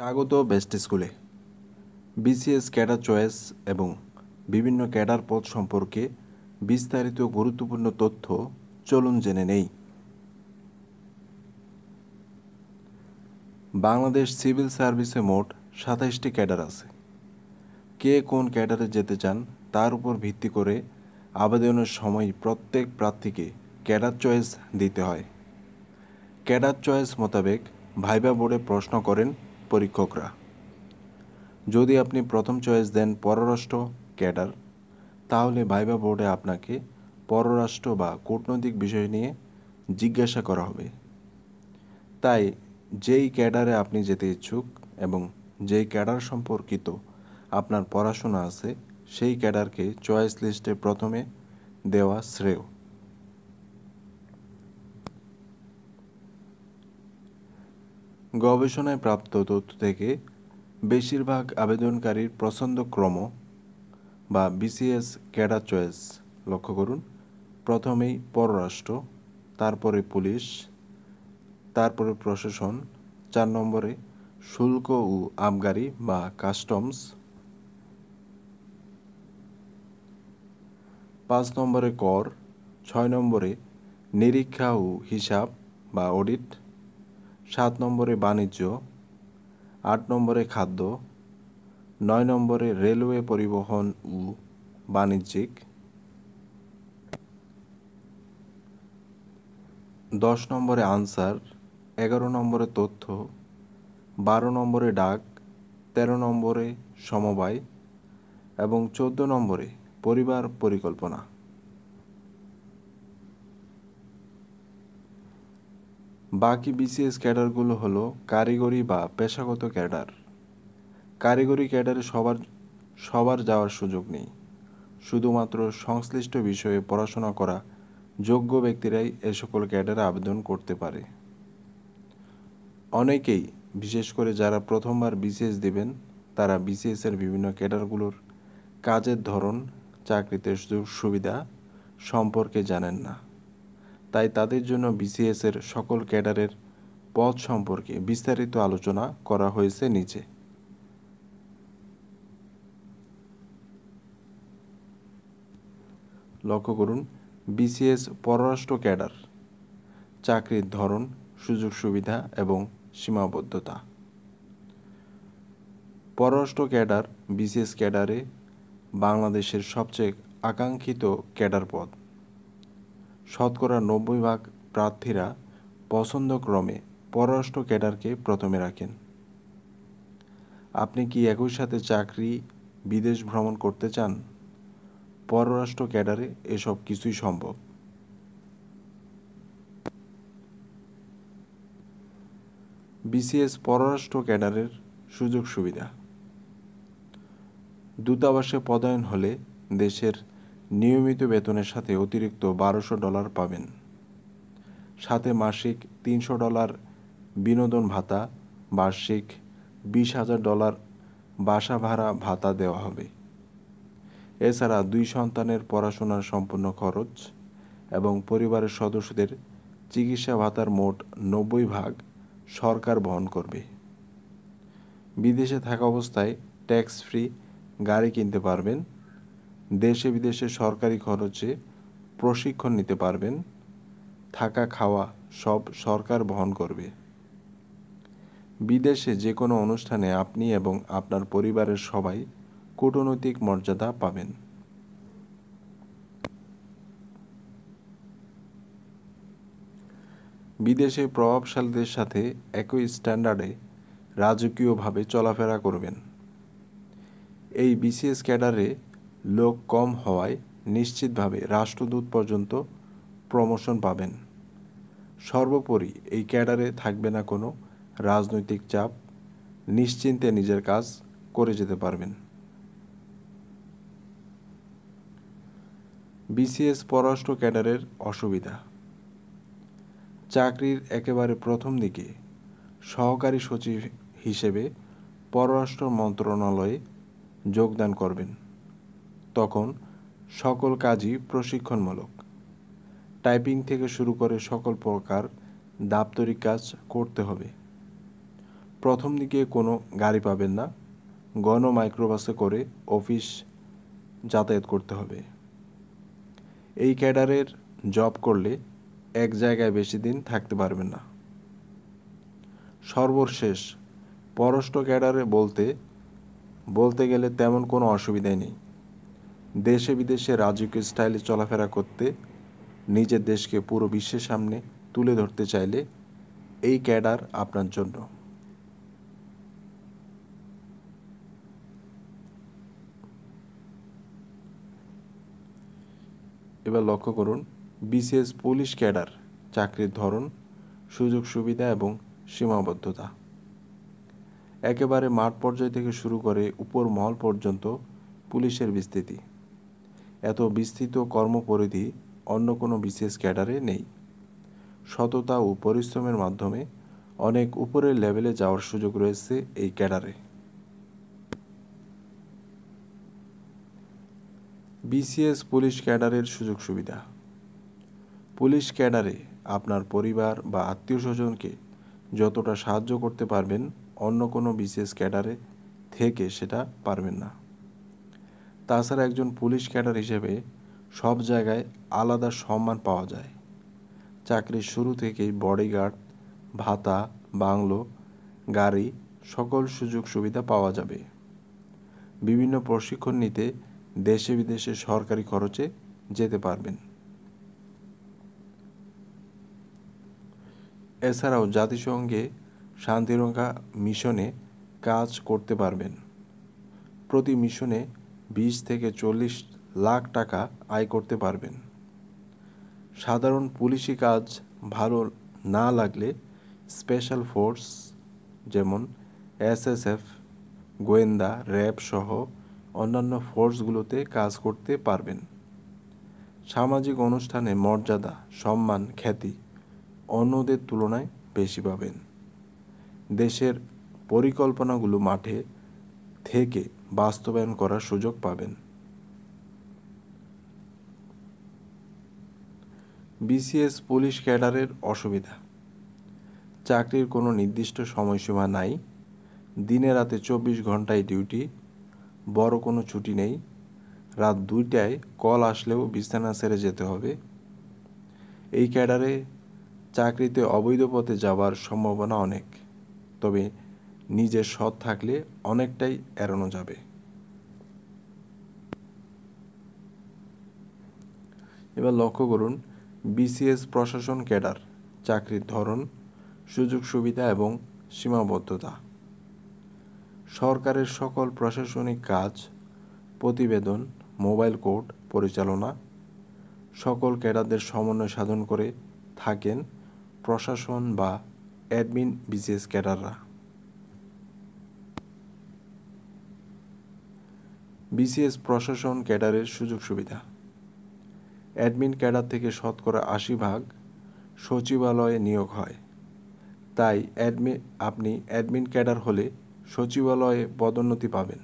স্বাগত বেস্ট স্কুলে। BCS cadre choice এবং বিভিন্ন ক্যাডার পদ সম্পর্কে বিস্তারিত গুরুত্বপূর্ণ তথ্য চলুন জেনে নেই। বাংলাদেশ সিভিল সার্ভিসে মোট 27টি ক্যাডার আছে। কে কোন ক্যাডারে যেতে চান তার উপর ভিত্তি করে আবেদনের সময় প্রত্যেক প্রার্থীকে ক্যাডার চয়েস দিতে হয়। ক্যাডার চয়েস মোতাবেক ভাইভা বোর্ডে প্রশ্ন করেন পরীক্ষকরা। যদি আপনি প্রথম চয়েস দেন পররাষ্ট্র ক্যাডার, তাহলে ভাইভা বোর্ডে আপনাকে পররাষ্ট্র বা কূটনৈতিক বিষয় নিয়ে জিজ্ঞাসা করা হবে। তাই যেই ক্যাডারে আপনি যেতে ইচ্ছুক এবং যেই ক্যাডার সম্পর্কিত আপনার পড়াশোনা আছে সেই ক্যাডারকে চয়েস লিস্টে প্রথমে দেওয়া শ্রেয়। গবেষণায় প্রাপ্ত তথ্য থেকে বেশিরভাগ আবেদনকারীর পছন্দক্রম বা বিসিএস ক্যাডার চয়েস লক্ষ্য করুন। প্রথমেই পররাষ্ট্র, তারপরে পুলিশ, তারপরে প্রশাসন, 4 নম্বরে শুল্ক ও আবগারি বা কাস্টমস, 5 নম্বরে কর, 6 নম্বরে নিরীক্ষা ও হিসাব বা অডিট, 7 নম্বরে বাণিজ্য, 8 নম্বরে খাদ্য, 9 নম্বরে রেলওয়ে পরিবহন ও বাণিজ্যিক, 10 নম্বরে আনসার, 11 নম্বরে তথ্য, 12 নম্বরে ডাক, 13 নম্বরে সমবায় এবং 14 নম্বরে পরিবার পরিকল্পনা। বাকি বিসিএস ক্যাডারগুলো হলো কারিগরি বা পেশাগত ক্যাডার। কারিগরি ক্যাডারে সবার যাওয়ার সুযোগ নেই। শুধুমাত্র সংশ্লিষ্ট বিষয়ে পড়াশোনা করা যোগ্য ব্যক্তিরাই এ সকল ক্যাডারে আবেদন করতে পারে। অনেকেই, বিশেষ করে যারা প্রথমবার বিসিএস দেবেন, তারা বিসিএসের বিভিন্ন ক্যাডারগুলোর কাজের ধরন, চাকরিতে সুযোগ সুবিধা সম্পর্কে জানেন না। তাই তাদের জন্য বিসিএসের সকল ক্যাডারের পদ সম্পর্কে বিস্তারিত আলোচনা করা হয়েছে নিচে। লক্ষ্য করুন, বিসিএস পররাষ্ট্র ক্যাডার, চাকরির ধরন, সুযোগ সুবিধা এবং সীমাবদ্ধতা। পররাষ্ট্র ক্যাডার বিসিএস ক্যাডারে বাংলাদেশের সবচেয়ে আকাঙ্ক্ষিত ক্যাডার পদ। শতকরা 90% প্রার্থীরা পছন্দক্রমে পররাষ্ট্র ক্যাডারকে প্রথমে রাখেন। আপনি কি একই সাথে চাকরি, বিদেশ ভ্রমণ করতে চান? পররাষ্ট্র ক্যাডারে এসব কিছুই সম্ভব। বিসিএস পররাষ্ট্র ক্যাডারের সুযোগ সুবিধা। দূতাবাসে পদায়ন হলে দেশের নিয়মিত বেতনের সাথে অতিরিক্ত $1200 পাবেন। সাথে মাসিক $300 বিনোদন ভাতা, বার্ষিক $20,000 বাসা ভাড়া ভাতা দেওয়া হবে। এছাড়া 2 সন্তানের পড়াশোনার সম্পূর্ণ খরচ এবং পরিবারের সদস্যদের চিকিৎসা ভাতার মোট 90% সরকার বহন করবে। বিদেশে থাকা অবস্থায় ট্যাক্স ফ্রি গাড়ি কিনতে পারবেন। দেশে বিদেশে সরকারি খরচে প্রশিক্ষণ নিতে পারবেন। থাকা খাওয়া সব সরকার বহন করবে। বিদেশে যে কোনো অনুষ্ঠানে আপনি এবং আপনার পরিবারের সবাই কূটনৈতিক মর্যাদা পাবেন। বিদেশে প্রভাবশালীদের সাথে একই স্ট্যান্ডার্ডে রাজকীয়ভাবে চলাফেরা করবেন। এই বিসিএস ক্যাডারে লোক কম হওয়ায় নিশ্চিতভাবে রাষ্ট্রদূত পর্যন্ত প্রমোশন পাবেন। সর্বোপরি এই ক্যাডারে থাকবে না কোনো রাজনৈতিক চাপ, নিশ্চিন্তে নিজের কাজ করে যেতে পারবেন। বিসিএস পররাষ্ট্র ক্যাডারের অসুবিধা। চাকরির একেবারে প্রথম দিকে সহকারী সচিব হিসেবে পররাষ্ট্র মন্ত্রণালয়ে যোগদান করবেন। তখন সকল কাজই প্রশিক্ষণমূলক। টাইপিং থেকে শুরু করে সকল প্রকার দাপ্তরিক কাজ করতে হবে। প্রথম দিকে কোনো গাড়ি পাবেন না, গণ মাইক্রোবাসে করে অফিস যাতায়াত করতে হবে। এই ক্যাডারের জব করলে এক জায়গায় বেশি দিন থাকতে পারবেন না। সর্বশেষ পররাষ্ট্র ক্যাডারে বলতে গেলে তেমন কোনো অসুবিধাই নেই। দেশে বিদেশে রাজকীয় স্টাইলে চলাফেরা করতে, নিজের দেশকে পুরো বিশ্বের সামনে তুলে ধরতে চাইলে এই ক্যাডার আপনার জন্য। এবার লক্ষ্য করুন বিসিএস পুলিশ ক্যাডার চাকরির ধরন, সুযোগ সুবিধা এবং সীমাবদ্ধতা। একেবারে মাঠ পর্যায় থেকে শুরু করে উপর মহল পর্যন্ত পুলিশের বিস্তৃতি। এত বিস্তৃত কর্মপরিধি অন্য কোনো বিসিএস ক্যাডারে নেই। সততা ও পরিশ্রমের মাধ্যমে অনেক উপরের লেভেলে যাওয়ার সুযোগ রয়েছে এই ক্যাডারে। বিসিএস পুলিশ ক্যাডারের সুযোগ সুবিধা। পুলিশ ক্যাডারে আপনার পরিবার বা আত্মীয় স্বজনকে যতটা সাহায্য করতে পারবেন অন্য কোনো বিসিএস ক্যাডারে থেকে সেটা পারবেন না। তাছাড়া একজন পুলিশ ক্যাডার হিসেবে সব জায়গায় আলাদা সম্মান পাওয়া যায়। চাকরির শুরু থেকেই বডিগার্ড, ভাতা, বাংলো, গাড়ি, সকল সুযোগ সুবিধা পাওয়া যাবে। বিভিন্ন প্রশিক্ষণ নিতে দেশে বিদেশে সরকারি খরচে যেতে পারবেন। এছাড়াও জাতিসংঘে শান্তিরক্ষা মিশনে কাজ করতে পারবেন। প্রতি মিশনে 20 থেকে 40 লাখ টাকা আয় করতে পারবেন। সাধারণ পুলিশি কাজ ভালো না লাগলে স্পেশাল ফোর্স যেমন SSF, গোয়েন্দা, র্যাব সহ অন্যান্য ফোর্সগুলোতে কাজ করতে পারবেন। সামাজিক অনুষ্ঠানে মর্যাদা, সম্মান, খ্যাতি অন্যদের তুলনায় বেশি পাবেন। দেশের পরিকল্পনাগুলো মাঠে থেকে বাস্তবায়ন করার সুযোগ পাবেন। বিসিএস পুলিশ ক্যাডারের অসুবিধা। চাকরির কোনো নির্দিষ্ট সময়সীমা নাই, দিনে রাতে 24 ঘন্টায় ডিউটি, বড় কোনো ছুটি নেই, রাত 2টায় কল আসলেও বিছানা ছেড়ে যেতে হবে। এই ক্যাডারে চাকরিতে অবৈধ পথে যাওয়ার সম্ভাবনা অনেক, তবে নিজের সৎ থাকলে অনেকটাই এড়ানো যাবে। এবার লক্ষ্য করুন বিসিএস প্রশাসন ক্যাডার চাকরির ধরন, সুযোগ সুবিধা এবং সীমাবদ্ধতা। সরকারের সকল প্রশাসনিক কাজ, প্রতিবেদন, মোবাইল কোর্ট পরিচালনা সকল ক্যাডারদের সমন্বয় সাধন করে থাকেন প্রশাসন বা অ্যাডমিন বিসিএস ক্যাডাররা। বিসিএস প্রশাসন ক্যাডারের সুযোগ সুবিধা। অ্যাডমিন ক্যাডার থেকে শতকরা 80% সচিবালয়ে নিয়োগ হয়, তাই আপনি অ্যাডমিন ক্যাডার হলে সচিবালয়ে পদোন্নতি পাবেন।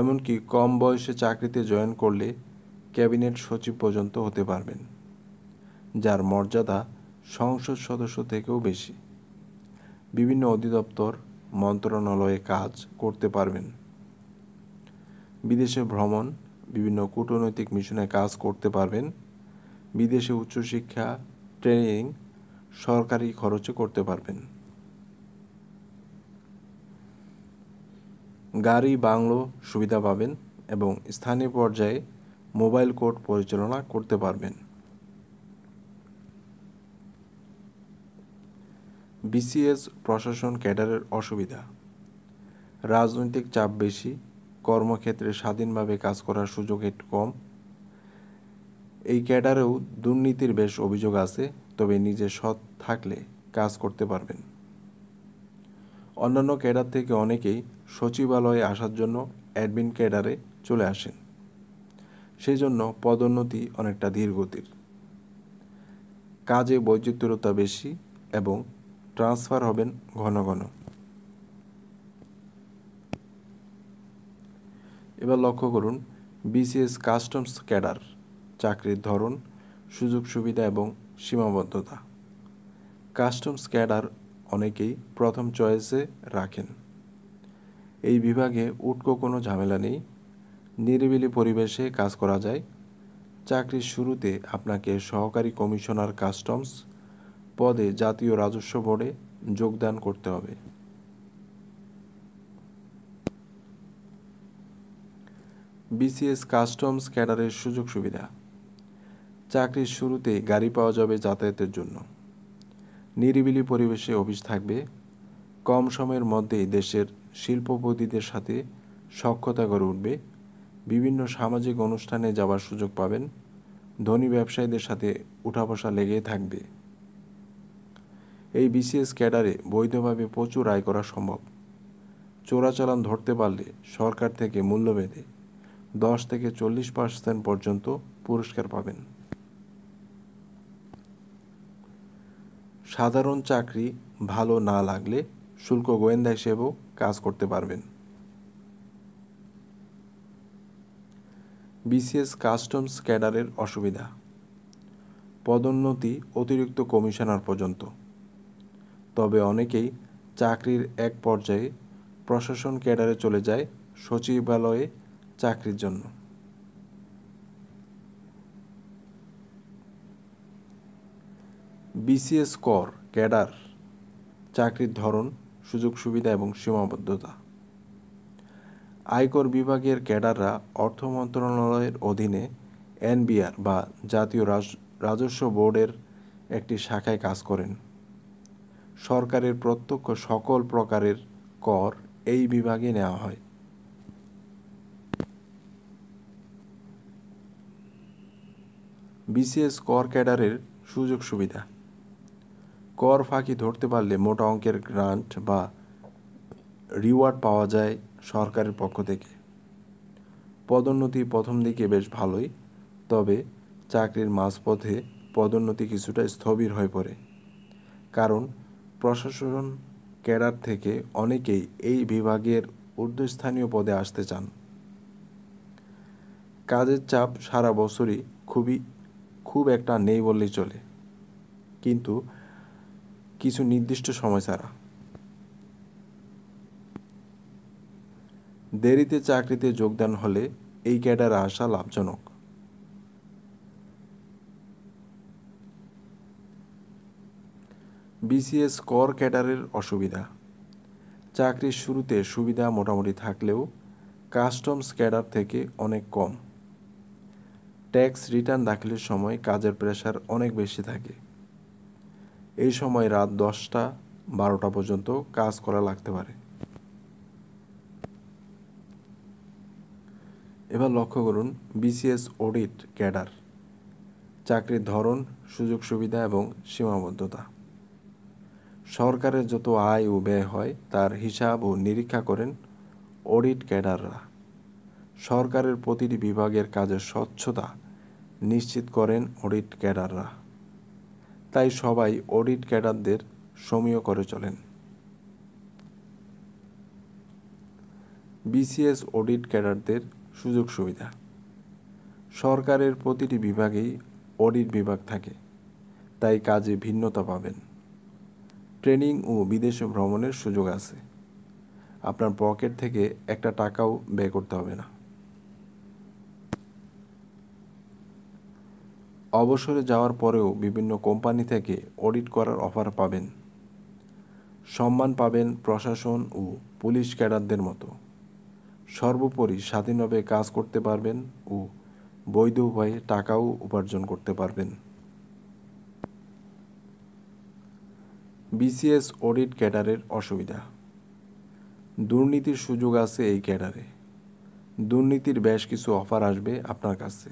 এমনকি কম বয়সে চাকরিতে জয়েন করলে ক্যাবিনেট সচিব পর্যন্ত হতে পারবেন, যার মর্যাদা সংসদ সদস্য থেকেও বেশি। বিভিন্ন অধিদপ্তর, মন্ত্রণালয়ে কাজ করতে পারবেন। বিদেশে ভ্রমণ, বিভিন্ন কূটনৈতিক মিশনে কাজ করতে পারবেন। বিদেশে উচ্চশিক্ষা, ট্রেনিং সরকারি খরচে করতে পারবেন। গাড়ি, বাংলো সুবিধা পাবেন এবং স্থানীয় পর্যায়ে মোবাইল কোর্ট পরিচালনা করতে পারবেন। বিসিএস প্রশাসন ক্যাডারের অসুবিধা। রাজনৈতিক চাপ বেশি, কর্মক্ষেত্রে স্বাধীনভাবে কাজ করার সুযোগ একটু কম। এই ক্যাডারেও দুর্নীতির বেশ অভিযোগ আছে, তবে নিজে সৎ থাকলে কাজ করতে পারবেন। অন্যান্য ক্যাডার থেকে অনেকেই সচিবালয়ে আসার জন্য অ্যাডমিন ক্যাডারে চলে আসেন, সেই জন্য পদোন্নতি অনেকটা ধীর গতির। কাজে বৈচিত্র্যতা বেশি এবং ট্রান্সফার হবেন ঘন ঘন। এবার লক্ষ্য করুন বিসিএস কাস্টমস ক্যাডার চাকরির ধরন, সুযোগ সুবিধা এবং সীমাবদ্ধতা। কাস্টমস ক্যাডার অনেকেই প্রথম চয়েসে রাখেন। এই বিভাগে উটকো কোনো ঝামেলা নেই, নিরিবিলি পরিবেশে কাজ করা যায়। চাকরির শুরুতে আপনাকে সহকারী কমিশনার কাস্টমস পদে জাতীয় রাজস্ব বোর্ডে যোগদান করতে হবে। বিসিএস কাস্টমস ক্যাডারের সুযোগ সুবিধা। চাকরির শুরুতে গাড়ি পাওয়া যাবে যাতায়াতের জন্য, নিরিবিলি পরিবেশে অফিস থাকবে, কম সময়ের মধ্যেই দেশের শিল্পপতিদের সাথে সক্ষতা গড়ে উঠবে, বিভিন্ন সামাজিক অনুষ্ঠানে যাওয়ার সুযোগ পাবেন, ধনী ব্যবসায়ীদের সাথে উঠাবসা লেগে থাকবে। এই বিসিএস ক্যাডারে বৈধভাবে প্রচুর আয় করা সম্ভব। চোরাচালান ধরতে পারলে সরকার থেকে মূল্যভেদে 10 থেকে 40% পর্যন্ত পুরস্কার পাবেন। সাধারণ চাকরি ভালো না লাগলে শুল্ক গোয়েন্দা হিসেবেও কাজ করতে পারবেন। বিসিএস কাস্টমস ক্যাডারের অসুবিধা, পদোন্নতি অতিরিক্ত কমিশনার পর্যন্ত। তবে অনেকেই চাকরির এক পর্যায়ে প্রশাসন ক্যাডারে চলে যায় সচিবালয়ে চাকরির জন্য। বিসিএস কর ক্যাডার চাকরির ধরন, সুযোগ সুবিধা এবং সীমাবদ্ধতা। আয়কর বিভাগের ক্যাডাররা অর্থ মন্ত্রণালয়ের অধীনে এনবিআর বা জাতীয় রাজস্ব বোর্ডের একটি শাখায় কাজ করেন। সরকারের প্রত্যক্ষ সকল প্রকারের কর এই বিভাগে নেওয়া হয়। বিসিএস কর ক্যাডারের সুযোগ সুবিধা, কর ফাঁকি ধরতে পারলে মোটা অঙ্কের গ্রান্ট বা রিওয়ার্ড পাওয়া যায় সরকারের পক্ষ থেকে। পদোন্নতি প্রথম দিকে বেশ ভালোই, তবে চাকরির মাঝপথে পদোন্নতি কিছুটা স্থবির হয়ে পড়ে, কারণ প্রশাসন ক্যাডার থেকে অনেকেই এই বিভাগের ঊর্ধ্বস্থানীয় পদে আসতে চান। কাজের চাপ সারা বছরই খুব একটা নেই বললেই চলে, কিন্তু কিছু নির্দিষ্ট সময় ছাড়া। দেরিতে চাকরিতে যোগদান হলে এই ক্যাডারে আসা লাভজনক। বিসিএস কর ক্যাডারের অসুবিধা, চাকরির শুরুতে সুবিধা মোটামুটি থাকলেও কাস্টমস ক্যাডার থেকে অনেক কম। ট্যাক্স রিটার্ন দাখিলের সময় কাজের প্রেশার অনেক বেশি থাকে। এই সময় রাত 10টা-12টা পর্যন্ত কাজ করা লাগতে পারে। এবার লক্ষ্য করুন বিসিএস অডিট ক্যাডার, চাকরির ধরন, সুযোগ সুবিধা এবং সীমাবদ্ধতা। সরকারের যত আয় ও ব্যয় হয় তার হিসাব ও নিরীক্ষা করেন অডিট ক্যাডাররা। সরকারের প্রতিটি বিভাগের কাজের স্বচ্ছতা নিশ্চিত করেন অডিট ক্যাডাররা, তাই সবাই অডিট ক্যাডারদের সমীহ করে চলেন। বিসিএস অডিট ক্যাডারদের সুযোগ সুবিধা, সরকারের প্রতিটি বিভাগেই অডিট বিভাগ থাকে, তাই কাজে ভিন্নতা পাবেন। ট্রেনিং ও বিদেশে ভ্রমণের সুযোগ আছে, আপনার পকেট থেকে একটা টাকাও ব্যয় করতে হবে না। অবসরে যাওয়ার পরেও বিভিন্ন কোম্পানি থেকে অডিট করার অফার পাবেন। সম্মান পাবেন প্রশাসন ও পুলিশ ক্যাডারদের মতো। সর্বোপরি স্বাধীনভাবে কাজ করতে পারবেন ও বৈধ উপায়ে টাকাও উপার্জন করতে পারবেন। বিসিএস অডিট ক্যাডারের অসুবিধা, দুর্নীতির সুযোগ আছে এই ক্যাডারে। দুর্নীতির বেশ কিছু অফার আসবে আপনার কাছে।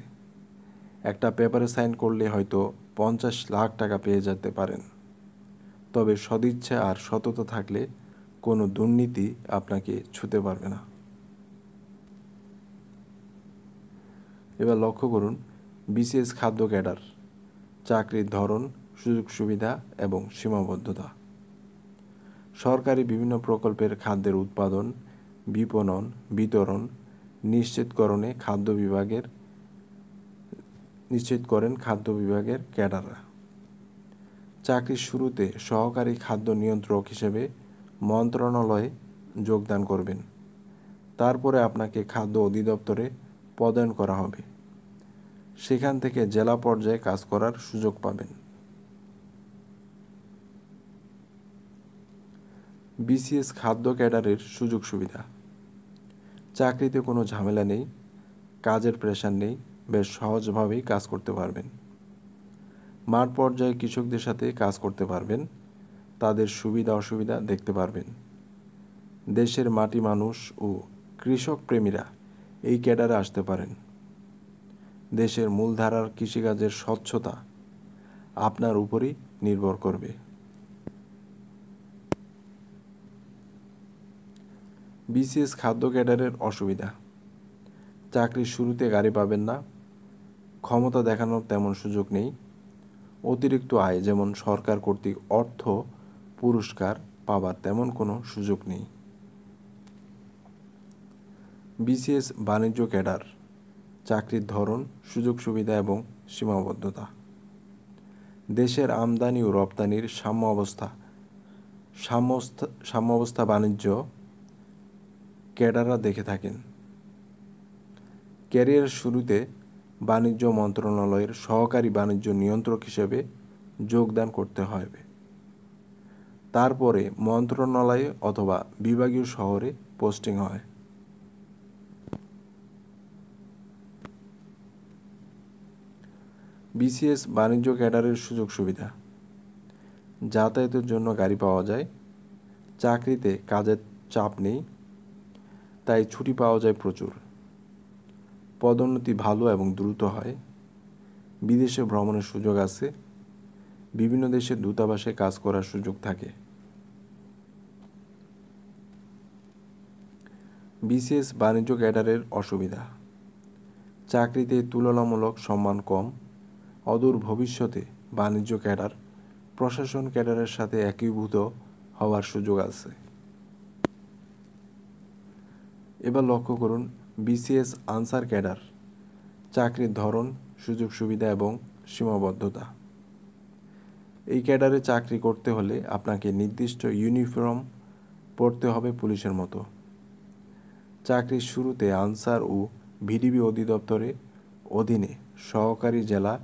একটা পেপারে সাইন করলে হয়তো 50 লাখ টাকা পেয়ে যেতে পারেন, তবে সদিচ্ছা আর সততা থাকলে কোনো দুর্নীতি আপনাকে ছুঁতে পারবে না। এবার লক্ষ্য করুন বিসিএস খাদ্য ক্যাডার, চাকরির ধরন, সুযোগ সুবিধা এবং সীমাবদ্ধতা। সরকারি বিভিন্ন প্রকল্পের খাদ্যের উৎপাদন, বিপণন, বিতরণ নিশ্চিতকরণে নিশ্চিত করেন খাদ্য বিভাগের ক্যাডাররা। চাকরির শুরুতে সহকারী খাদ্য নিয়ন্ত্রক হিসেবে মন্ত্রণালয়ে যোগদান করবেন। তারপরে আপনাকে খাদ্য অধিদপ্তরে পদায়ন করা হবে। সেখান থেকে জেলা পর্যায়ে কাজ করার সুযোগ পাবেন। বিসিএস খাদ্য ক্যাডারের সুযোগ সুবিধা। চাকরিতে কোনো ঝামেলা নেই, কাজের প্রেশার নেই, বেশ সহজভাবেই কাজ করতে পারবেন। মাঠ পর্যায়ে কৃষকদের সাথে কাজ করতে পারবেন, তাদের সুবিধা অসুবিধা দেখতে পারবেন। দেশের মাটি মানুষ ও কৃষক প্রেমীরা এই ক্যাডারে আসতে পারেন। দেশের মূলধারার কৃষিকাজের স্বচ্ছতা আপনার উপরই নির্ভর করবে। বিসিএস খাদ্য ক্যাডারের অসুবিধা। চাকরির শুরুতে গাড়ি পাবেন না, ক্ষমতা দেখানোর তেমন সুযোগ নেই, অতিরিক্ত আয় যেমন সরকার কর্তৃক অর্থ পুরস্কার পাবার তেমন কোনো সুযোগ নেই। বিসিএস বাণিজ্য ক্যাডার। চাকরির ধরন, সুযোগ সুবিধা এবং সীমাবদ্ধতা। দেশের আমদানি ও রপ্তানির সাম্যাবস্থা বাণিজ্য ক্যাডাররা দেখে থাকেন। ক্যারিয়ার শুরুতে বাণিজ্য মন্ত্রণালয়ের সহকারী বাণিজ্য নিয়ন্ত্রক হিসেবে যোগদান করতে হবে। তারপরে মন্ত্রণালয়ে অথবা বিভাগীয় শহরে পোস্টিং হয়। বিসিএস বাণিজ্য ক্যাডারের সুযোগ সুবিধা। যাতায়াতের জন্য গাড়ি পাওয়া যায়, চাকরিতে কাজের চাপ নেই, তাই ছুটি পাওয়া যায় প্রচুর, পদোন্নতি ভালো এবং দ্রুত হয়, বিদেশে ভ্রমণের সুযোগ আছে, বিভিন্ন দেশের দূতাবাসে কাজ করার সুযোগ থাকে। বিসিএস বাণিজ্য ক্যাডারের অসুবিধা। চাকরিতে তুলনামূলক সম্মান কম, অদূর ভবিষ্যতে বাণিজ্য ক্যাডার প্রশাসন ক্যাডারের সাথে একীভূত হওয়ার সুযোগ আছে। এবার লক্ষ্য করুন বিসিএস আনসার ক্যাডার। চাকরির ধরন, সুযোগ সুবিধা এবং সীমাবদ্ধতা। এই ক্যাডারে চাকরি করতে হলে আপনাকে নির্দিষ্ট ইউনিফর্ম পরতে হবে পুলিশের মতো। চাকরির শুরুতে আনসার ও ভিডিবি অধিদপ্তরের অধীনে সহকারী জেলা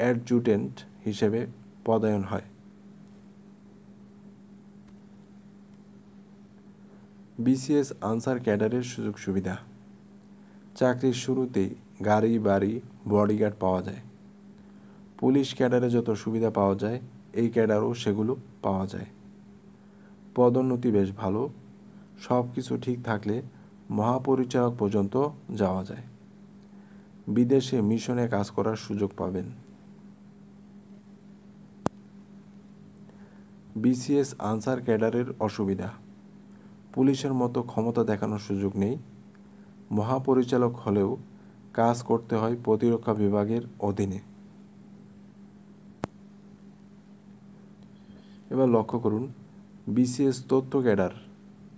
অ্যাডজুটেন্ট হিসেবে পদায়ন হয়। বিসিএস আনসার ক্যাডারের সুযোগ সুবিধা। চাকরির শুরুতেই গাড়ি, বাড়ি, বডিগার্ড পাওয়া যায়। পুলিশ ক্যাডারে যত সুবিধা পাওয়া যায় এই ক্যাডারও সেগুলো পাওয়া যায়। পদোন্নতি বেশ ভালো, সব কিছু ঠিক থাকলে মহাপরিচালক পর্যন্ত যাওয়া যায়। বিদেশে মিশনে কাজ করার সুযোগ পাবেন। বিসিএস আনসার ক্যাডারের অসুবিধা। পুলিশের মতো ক্ষমতা দেখানোর সুযোগ নেই, মহাপরিচালক হলেও কাজ করতে হয় প্রতিরক্ষা বিভাগের অধীনে। এবার লক্ষ্য করুন বিসিএস তথ্য ক্যাডার।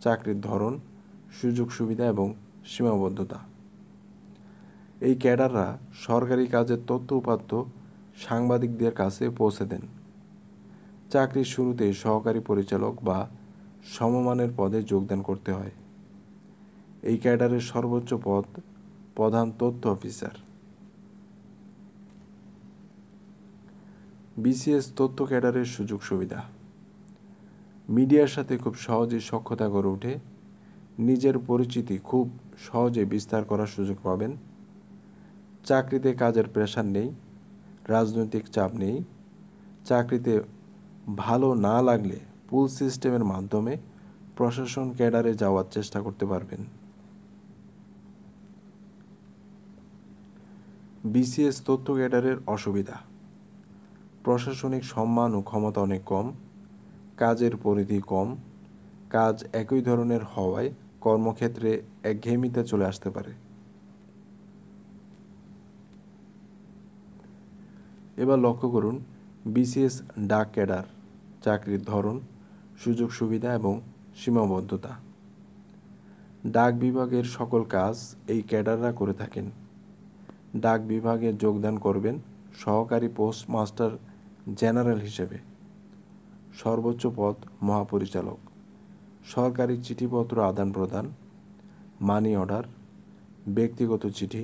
চাকরির ধরন, সুযোগ সুবিধা এবং সীমাবদ্ধতা। এই ক্যাডাররা সরকারি কাজের তথ্য উপাত্ত সাংবাদিকদের কাছে পৌঁছে দেন। চাকরির শুরুতে সহকারী পরিচালক বা সমমানের পদে যোগদান করতে হয়। এই ক্যাডারের সর্বোচ্চ পদ প্রধান তথ্য অফিসার। বিসিএস তথ্য ক্যাডারের সুযোগ সুবিধা। মিডিয়ার সাথে খুব সহজে সখ্যতা গড়ে ওঠে, নিজের পরিচিতি খুব সহজে বিস্তার করার সুযোগ পাবেন। চাকরিতে কাজের প্রেশার নেই, রাজনৈতিক চাপ নেই, চাকরিতে ভালো না লাগলে পুল সিস্টেমের মাধ্যমে প্রশাসন ক্যাডারে যাওয়ার চেষ্টা করতে পারবেন। বিসিএস তথ্য ক্যাডারের অসুবিধা। প্রশাসনিক সম্মান ও ক্ষমতা অনেক কম, কাজের পরিধি কম, কাজ একই ধরনের হওয়ায় কর্মক্ষেত্রে একঘেয়েমিতে চলে আসতে পারে। এবার লক্ষ্য করুন বিসিএস ডাক ক্যাডার। চাকরির ধরন, সুযোগ সুবিধা এবং সীমাবদ্ধতা। ডাক বিভাগের সকল কাজ এই ক্যাডাররা করে থাকেন। ডাক বিভাগে যোগদান করবেন সহকারী পোস্ট মাস্টার জেনারেল হিসেবে। सर्वोच्च पद महापरिचालक सरकारी चिठीपत्र आदान प्रदान मानी अर्डार व्यक्तिगत चिठी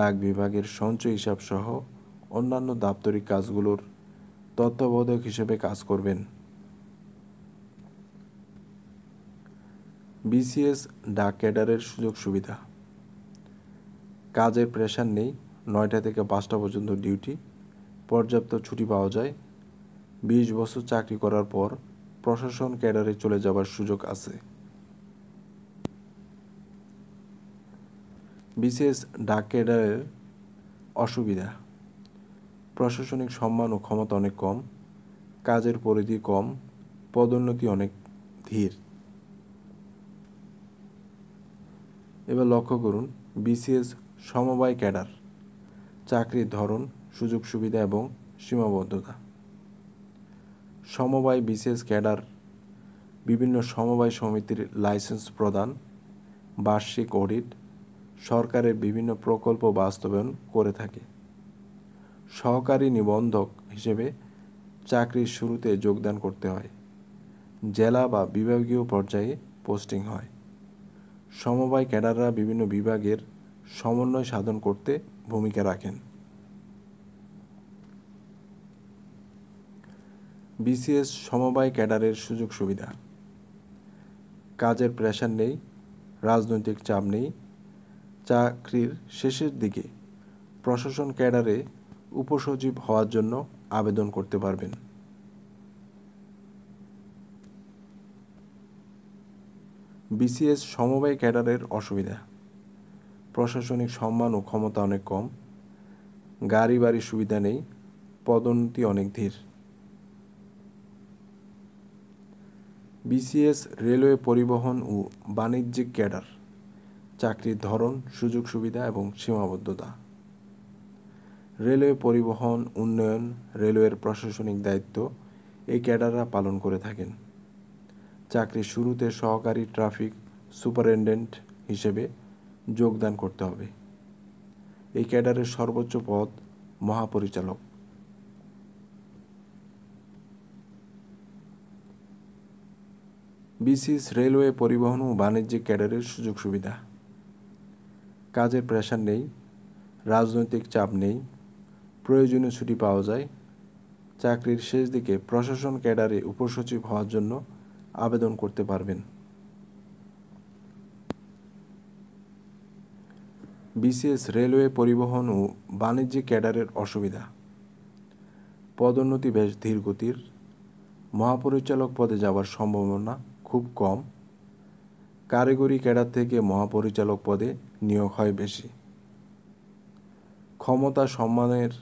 डाक विभागेर संचय हिसाब सह अन्यान्य दाप्तरिक काजगुलोर तत्त्वाबधायक हिसेबे काज करबेन। बीसीएस डाक कैडारेर सुयोग सुविधा काजेर प्रेसार नेই ৯টা থেকে ৫টা পর্যন্ত ডিউটি পর্যাপ্ত ছুটি পাওয়া যায় ২০ বছর চাকরি করার পর প্রশাসন ক্যাডারে চলে যাওয়ার সুযোগ আছে। বিসিএস ডাক ক্যাডারের অসুবিধা প্রশাসনিক সম্মান ও ক্ষমতা অনেক কম কাজের পরিধি কম পদোন্নতি অনেক ধীর। এবার লক্ষ্য করুন বিসিএস সমবায় ক্যাডার চাকরির ধরন সুযোগ সুবিধা এবং সীমাবদ্ধতা। সমবায় বিসিএস ক্যাডার বিভিন্ন সমবায় সমিতির লাইসেন্স প্রদান বার্ষিক অডিট সরকারের বিভিন্ন প্রকল্প বাস্তবায়ন করে থাকে। সহকারী নিবন্ধক হিসেবে চাকরির শুরুতে যোগদান করতে হয় জেলা বা বিভাগীয় পর্যায়ে পোস্টিং হয়। সমবায় ক্যাডাররা বিভিন্ন বিভাগের সমন্বয় সাধন করতে ভূমিকা রাখেন। বিসিএস সমবায় ক্যাডারের সুযোগ সুবিধা কাজের প্রেসার নেই রাজনৈতিক চাপ নেই চাকরির শেষের দিকে প্রশাসন ক্যাডারে উপসচিব হওয়ার জন্য আবেদন করতে পারবেন। বিসিএস সমবায় ক্যাডারের অসুবিধা প্রশাসনিক সম্মান ও ক্ষমতা অনেক কম গাড়ি বাড়ি সুবিধা নেই পদোন্নতি অনেক ধীর। বিসিএস রেলওয়ে পরিবহন ও বাণিজ্যিক ক্যাডার চাকরির ধরন সুযোগ সুবিধা এবং সীমাবদ্ধতা রেলওয়ে পরিবহন উন্নয়ন রেলওয়ের প্রশাসনিক দায়িত্ব এই ক্যাডাররা পালন করে থাকেন। চাকরির শুরুতে সহকারী ট্রাফিক সুপারিনটেন্ডেন্ট হিসেবে যোগদান করতে হবে এই ক্যাডারের সর্বোচ্চ পদ মহাপরিচালক। বিসিএস রেলওয়ে পরিবহন ও বাণিজ্যিক ক্যাডারের সুযোগ সুবিধা কাজের প্রেসার নেই রাজনৈতিক চাপ নেই প্রয়োজনীয় ছুটি পাওয়া যায় চাকরির শেষ দিকে প্রশাসন ক্যাডারে উপসচিব হওয়ার জন্য আবেদন করতে পারবেন। বিসিএস রেলওয়ে পরিবহন ও বাণিজ্যিক ক্যাডারের অসুবিধা পদোন্নতি বেশ ধীর গতির মহাপরিচালক পদে যাওয়ার সম্ভাবনা খুব কম কারিগরি ক্যাডার থেকে মহাপরিচালক পদে নিয়োগ হয় বেশি। ক্ষমতা সম্মানের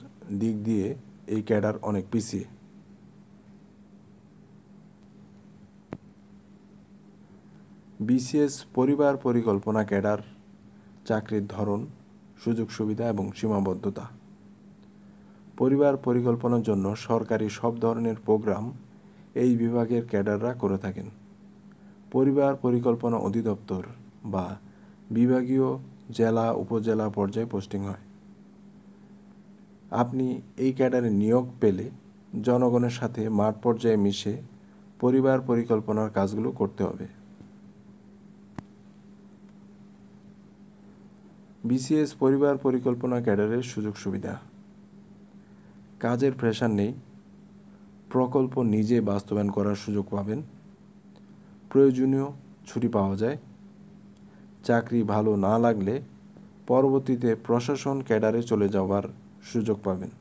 দিক দিয়ে এই ক্যাডার অনেক পিছিয়ে। বিসিএস পরিবার পরিকল্পনা ক্যাডার চাকরির ধরন সুযোগ সুবিধা এবং সীমাবদ্ধতা পরিবার পরিকল্পনার জন্য সরকারি সব ধরনের প্রোগ্রাম এই বিভাগের ক্যাডাররা করে থাকেন। পরিবার পরিকল্পনা অধিদপ্তর বা বিভাগীয় জেলা উপজেলা পর্যায়ে পোস্টিং হয়। আপনি এই ক্যাডারে নিয়োগ পেলে জনগণের সাথে মাঠ পর্যায়ে মিশে পরিবার পরিকল্পনার কাজগুলো করতে হবে। বিসিএস পরিবার পরিকল্পনা ক্যাডারের সুযোগ সুবিধা কাজের প্রেসার নেই প্রকল্প নিজে বাস্তবায়ন করার সুযোগ পাবেন প্রয়োজনীয় ছুটি পাওয়া যায় চাকরি ভালো না লাগলে পরবর্তীতে প্রশাসন ক্যাডারে চলে যাওয়ার সুযোগ পাবেন।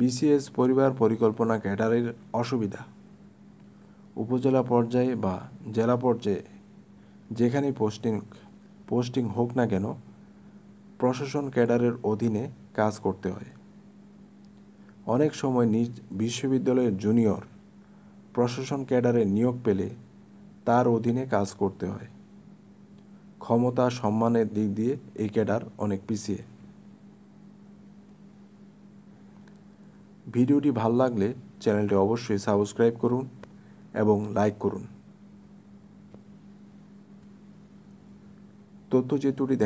বিসিএস পরিবার পরিকল্পনা ক্যাডারের অসুবিধা উপজেলা পর্যায়ে বা জেলা পর্যায়ে যেখানে পোস্টিং হোক না কেন প্রশাসন ক্যাডারের অধীনে কাজ করতে হয়। অনেক সময় নিজ বিশ্ববিদ্যালয়ের জুনিয়র প্রশাসন ক্যাডারে নিয়োগ পেলে তার অধীনে কাজ করতে হয়। ক্ষমতা সম্মানের দিক দিয়ে এই ক্যাডার অনেক পিছিয়ে। ভিডিওটি ভালো লাগলে চ্যানেলটি অবশ্যই সাবস্ক্রাইব করুন এবং লাইক করুন। তথ্যচিত্রটি